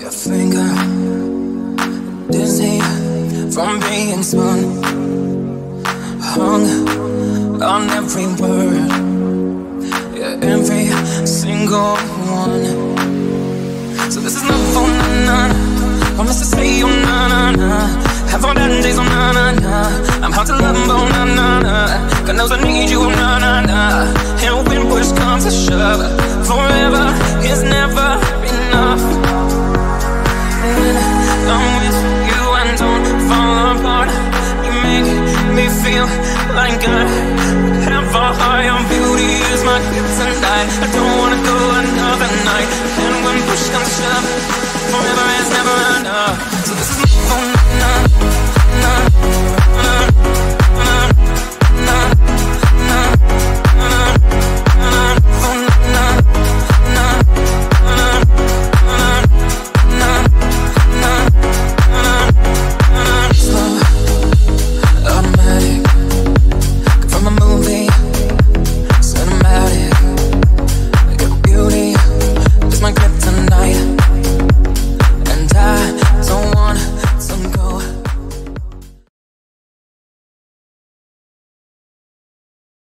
Your finger dizzy from being spun, hung on every word, yeah, every single one. So this is not for na-na-na, promise to say oh na-na-na, have all that days oh na-na-na, I'm hard to love oh na-na-na, God knows I need you oh na-na-na, and when push comes to shove, forever is never enough. Like I have a high on beauty is my kryptonite. I don't wanna go another night. And when push comes to shove, forever.